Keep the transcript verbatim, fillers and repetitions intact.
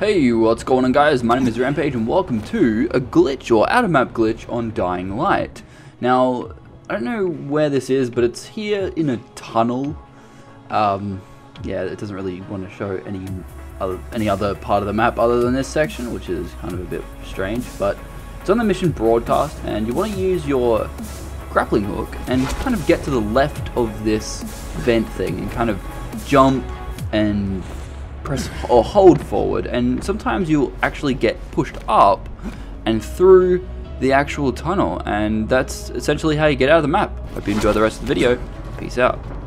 Hey, what's going on guys? My name is Rampage and welcome to a glitch or out of map glitch on Dying Light. Now, I don't know where this is, but it's here in a tunnel. Um, yeah, it doesn't really want to show any other, any other part of the map other than this section, which is kind of a bit strange, but it's on the mission Broadcast, and you want to use your grappling hook and kind of get to the left of this vent thing and kind of jump and press or hold forward, and sometimes you'll actually get pushed up and through the actual tunnel, and that's essentially how you get out of the map. Hope you enjoy the rest of the video. Peace out.